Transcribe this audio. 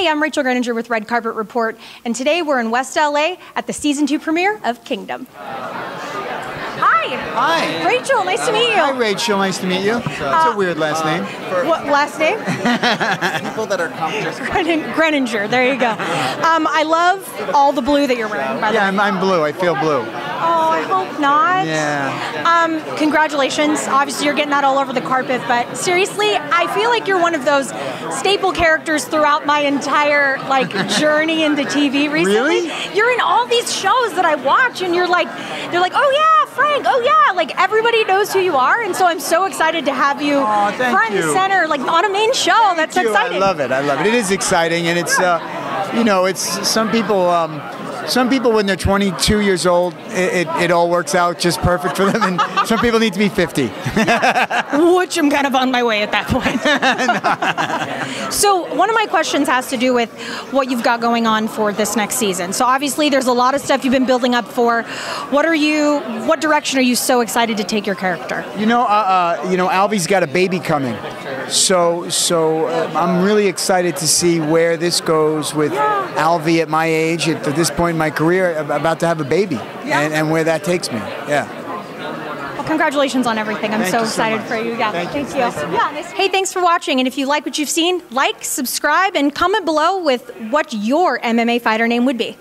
Hey, I'm Rachel Greninger with Red Carpet Report, and today we're in West LA at the season 2 premiere of Kingdom. Hi. Hi. Rachel, nice to meet you. Hi, Rachel, nice to meet you. That's a weird last name. What last name? People that are Greninger. There you go. I love all the blue that you're wearing, by the way. Yeah, I'm blue. I feel blue. Oh, I hope not. Yeah. Congratulations. Obviously, you're getting that all over the carpet, but seriously, I feel like you're one of those staple characters throughout my entire journey into TV recently. Really? You're in all these shows that I watch, and you're like, they're like, oh yeah, Frank, oh yeah, like everybody knows who you are, and so I'm so excited to have you front and center, like on a main show. That's exciting. I love it. I love it. It is exciting, and it's you know, it's some people. Some people, when they're 22 years old, it all works out just perfect for them, and some people need to be 50. Yeah, which I'm kind of on my way at that point. No. So one of my questions has to do with what you've got going on for this next season. So obviously there's a lot of stuff you've been building up for. What direction are you so excited to take your character? You know, Alvey's got a baby coming. So I'm really excited to see where this goes with Alvey at my age, at this point in my career, about to have a baby, and where that takes me. Yeah. Well, congratulations on everything. I'm so excited for you. Yeah, thank you. Hey, thanks for watching. And if you like what you've seen, like, subscribe, and comment below with what your MMA fighter name would be.